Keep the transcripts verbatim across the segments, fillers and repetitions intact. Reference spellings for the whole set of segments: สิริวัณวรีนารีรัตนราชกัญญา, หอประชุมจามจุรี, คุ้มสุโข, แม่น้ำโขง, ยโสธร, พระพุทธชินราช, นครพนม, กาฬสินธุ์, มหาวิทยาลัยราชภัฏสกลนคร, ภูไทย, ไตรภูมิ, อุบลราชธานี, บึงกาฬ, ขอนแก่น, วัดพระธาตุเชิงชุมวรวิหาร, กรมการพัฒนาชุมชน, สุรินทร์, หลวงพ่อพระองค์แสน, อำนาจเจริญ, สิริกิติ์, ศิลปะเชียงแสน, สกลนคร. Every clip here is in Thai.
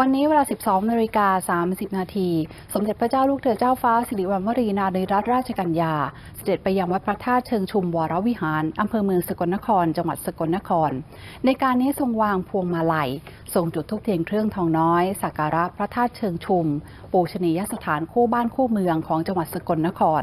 วันนี้เวลา สิบสองนาฬิกาสามสิบนาที สมเด็จพระเจ้าลูกเธอเจ้าฟ้าสิริวัณวรีนารีรัตนราชกัญญาเสด็จไปยังวัดพระธาตุเชิงชุมวรวิหารอำเภอเมืองสกลนครจังหวัดสกลนครในการนี้ทรงวางพวงมาลัยทรงจุดธูปเทียนเครื่องทองน้อยสักการะพระธาตุเชิงชุมปูชนียสถานคู่บ้านคู่เมืองของจังหวัดสกลนคร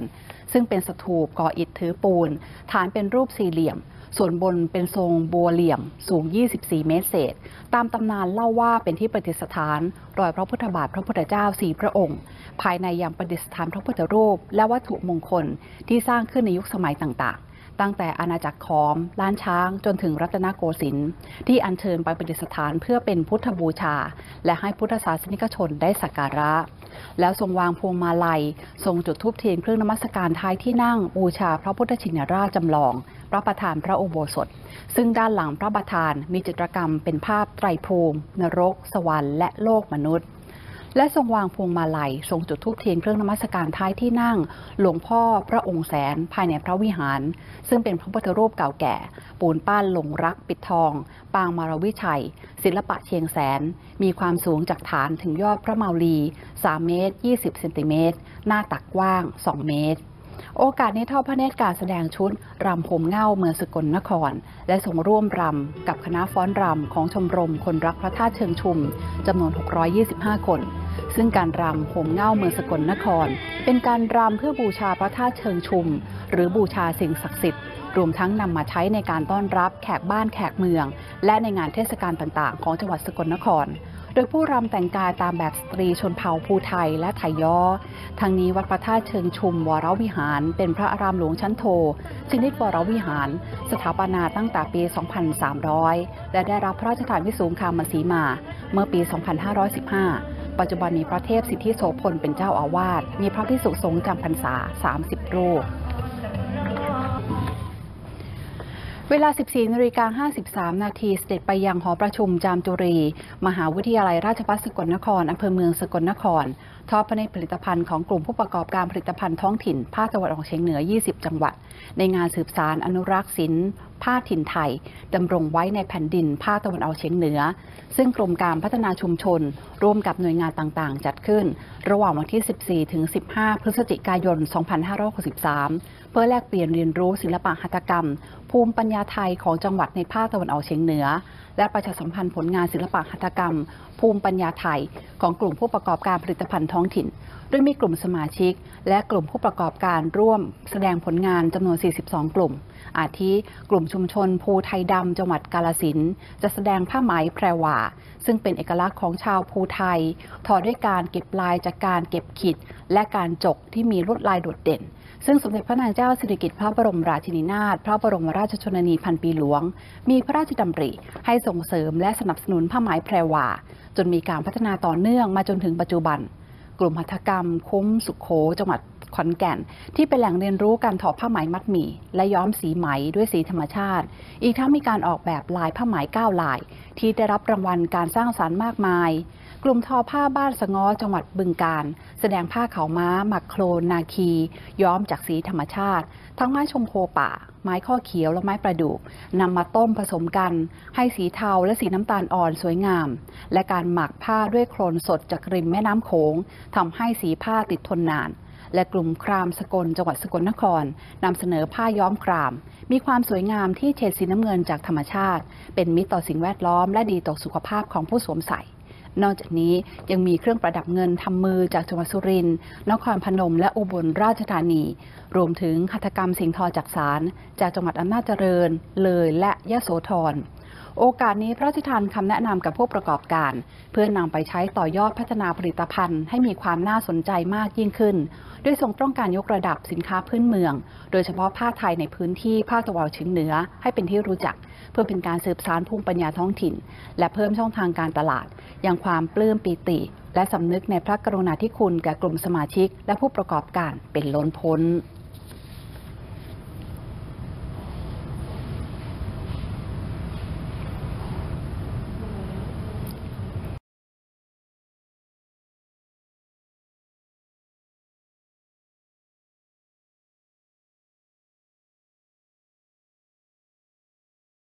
ซึ่งเป็นสถูปก่ออิฐถือปูนฐานเป็นรูปสี่เหลี่ยมส่วนบนเป็นทรงบัวเหลี่ยมสูงยี่สิบสี่เมตรเศษตามตำนานเล่าว่าเป็นที่ประดิษฐานรอยพระพุทธบาทพระพุทธเจ้าสี่พระองค์ภายในยังประดิษฐานพระพุทธรูปและวัตถุมงคลที่สร้างขึ้นในยุคสมัยต่างๆตั้งแต่อาณาจักรขอมล้านช้างจนถึงรัตนโกสินทร์ที่อัญเชิญไปประดิษฐานเพื่อเป็นพุทธบูชาและให้พุทธศาสนิกชนได้สักการะแล้วทรงวางพวงมาลัยทรงจุดธูปเทียนเครื่องนมัสการท้ายที่นั่งบูชาพระพุทธชินราชจำลองพระประธานพระอุโบสถซึ่งด้านหลังพระประธานมีจิตรกรรมเป็นภาพไตรภูมินรกสวรรค์และโลกมนุษย์และทรงวางพวงมาลัยทรงจุดธูปเทียนเครื่องนมัสการท้ายที่นั่งหลวงพ่อพระองค์แสนภายในพระวิหารซึ่งเป็นพระพุทธรูปเก่าแก่ปูนปั้นหลงรักปิดทองปางมารวิชัยศิลปะเชียงแสนมีความสูงจากฐานถึงยอดพระเมาลีสามเมตรยี่สิบเซนติเมตรหน้าตักกว้างสองเมตรโอกาสนี้ทอดพระเนตรการแสดงชุดรำโหมเง่าเมืองสกลนครและส่งร่วมรำกับคณะฟ้อนรำของชมรมคนรักพระธาตุเชิงชุมจำนวนหกร้อยยี่สิบห้าคนซึ่งการรำโหมเง่าเมืองสกลนครเป็นการรำเพื่อบูชาพระธาตุเชิงชุมหรือบูชาสิ่งศักดิ์สิทธิ์รวมทั้งนำมาใช้ในการต้อนรับแขกบ้านแขกเมืองและในงานเทศกาลต่างๆของจังหวัดสกลนครโดยผู้รำแต่งกายตามแบบสตรีชนเผ่าภูไทยและไทยย้อทางนี้วัดพระธาตุเชิงชุมวรวิหารเป็นพระอารามหลวงชั้นโทชนิดวรวิหารสถาปนาตั้งแต่ปี สองพันสามร้อย และได้รับพระราชทานวิสูงคามสีมาเมื่อปี สองพันห้าร้อยสิบห้า ปัจจุบันมีพระเทพสิทธิโสพลเป็นเจ้าอาวาสมีพระภิกษุสงฆ์จำพรรษาสามสิบรูปเวลา สิบสี่นาฬิกาห้าสิบสามนาทีเสด็จไปยังหอประชุมจามจุรีมหาวิทยาลัยราชภัฏสกลนครอำเภอเมืองสกลนครทอดพระเนตรผลิตภัณฑ์ของกลุ่มผู้ประกอบการผลิตภัณฑ์ท้องถิ่นภาคตะวันออกเฉียงเหนือยี่สิบจังหวัดในงานสืบสานอนุรักษ์ศิลป์ผ้าถิ่นไทยดำรงไว้ในแผ่นดินภาคตะวันออกเฉียงเหนือซึ่งกรมการพัฒนาชุมชนร่วมกับหน่วยงานต่างๆจัดขึ้นระหว่างวันที่สิบสี่ถึงสิบห้าพฤศจิกายนสองพันห้าร้อยหกสิบสามเพื่อแลกเปลี่ยนเรียนรู้ศิลปะหัตถกรรมภูมิปัญญาไทยของจังหวัดในภาคตะวันออกเฉียงเหนือและประชาสัมพันธ์ผลงานศิลปะหัตถกรรมภูมิปัญญาไทยของกลุ่มผู้ประกอบการผลิตภัณฑ์ท้องถิ่นโดยมีกลุ่มสมาชิกและกลุ่มผู้ประกอบการร่วมแสดงผลงานจำนวนสี่สิบสองกลุ่มอาทิกลุ่มชุมชนภูไทยดำจังหวัดกาฬสินธุ์จะแสดงผ้าไหมแพรวาซึ่งเป็นเอกลักษณ์ของชาวภูไทยทอด้วยการเก็บลายจากการเก็บขิดและการจกที่มีลวดลายโดดเด่นซึ่งสมเด็จพระนางเจ้าสิริกิติ์พระบรมราชินีนาถพระบรมราชชนนีพันปีหลวงมีพระราชดำริให้ส่งเสริมและสนับสนุนผ้าไหมแพรวาจนมีการพัฒนาต่อเนื่องมาจนถึงปัจจุบันกลุ่มหัตถกรรมคุ้มสุโขจังหวัดขอนแก่นที่เป็นแหล่งเรียนรู้การทอผ้าไหมมัดหมี่และย้อมสีไหมด้วยสีธรรมชาติอีกทั้งมีการออกแบบลายผ้าไหมเก้าลายที่ได้รับรางวัลการสร้างสรรค์มากมายกลุ่มทอผ้าบ้านสะง้อจังหวัดบึงกาฬแสดงผ้าขาวม้าหมักโคลนนาคีย้อมจากสีธรรมชาติทั้งไม้ชมโคป่าไม้ข้อเขียวและไม้ประดู่นำมาต้มผสมกันให้สีเทาและสีน้ำตาลอ่อนสวยงามและการหมักผ้าด้วยโคลนสดจากริมแม่น้ำโขงทำให้สีผ้าติดทนนานและกลุ่มครามสกลจังหวัดสกลนครนำเสนอผ้าย้อมครามมีความสวยงามที่เฉดสีน้ำเงินจากธรรมชาติเป็นมิตรต่อสิ่งแวดล้อมและดีต่อสุขภาพของผู้สวมใส่นอกจากนี้ยังมีเครื่องประดับเงินทำมือจากจังหวัดสุรินทร์นครพนมและอุบลราชธานีรวมถึงหัตถกรรมสิ่งทอจักสานจากจังหวัดอำนาจเจริญเลยและยโสธรโอกาสนี้พระราชทานคำแนะนำกับผู้ประกอบการเพื่อนำไปใช้ต่อยอดพัฒนาผลิตภัณฑ์ให้มีความน่าสนใจมากยิ่งขึ้นโดยทรงต้องการยกระดับสินค้าพื้นเมืองโดยเฉพาะผ้าไทยในพื้นที่ภาคตะวันออกเฉียงเหนือให้เป็นที่รู้จักเพื่อเป็นการสืบสานภูมิปัญญาท้องถิ่นและเพิ่มช่องทางการตลาดอย่างความปลื้มปิติและสำนึกในพระกรุณาธิคุณแก่กลุ่มสมาชิกและผู้ประกอบการเป็นล้นพ้น